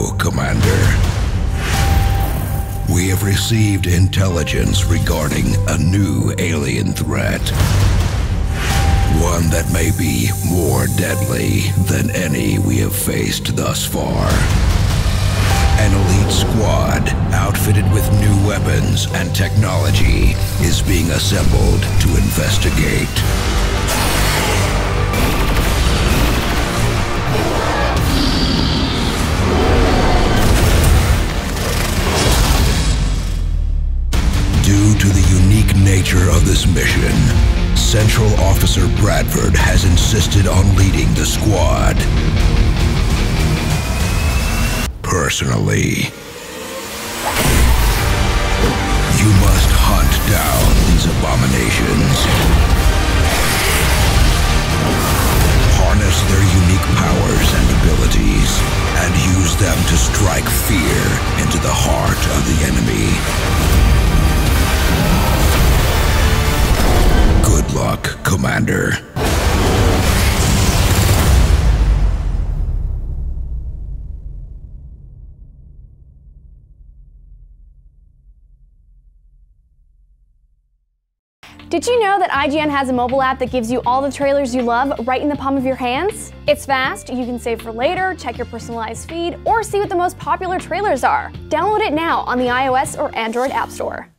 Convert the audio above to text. so, Commander. We have received intelligence regarding a new alien threat. One that may be more deadly than any we have faced thus far. An elite squad, outfitted with new weapons and technology, is being assembled to investigate. Due to the unique nature of this mission, Central Officer Bradford has insisted on leading the squad personally. You must hunt down these abominations, harness their unique powers and abilities, and use them to strike fear into the heart of the enemy. Good luck, Commander. Did you know that IGN has a mobile app that gives you all the trailers you love right in the palm of your hands? It's fast, you can save for later, check your personalized feed, or see what the most popular trailers are. Download it now on the iOS or Android App Store.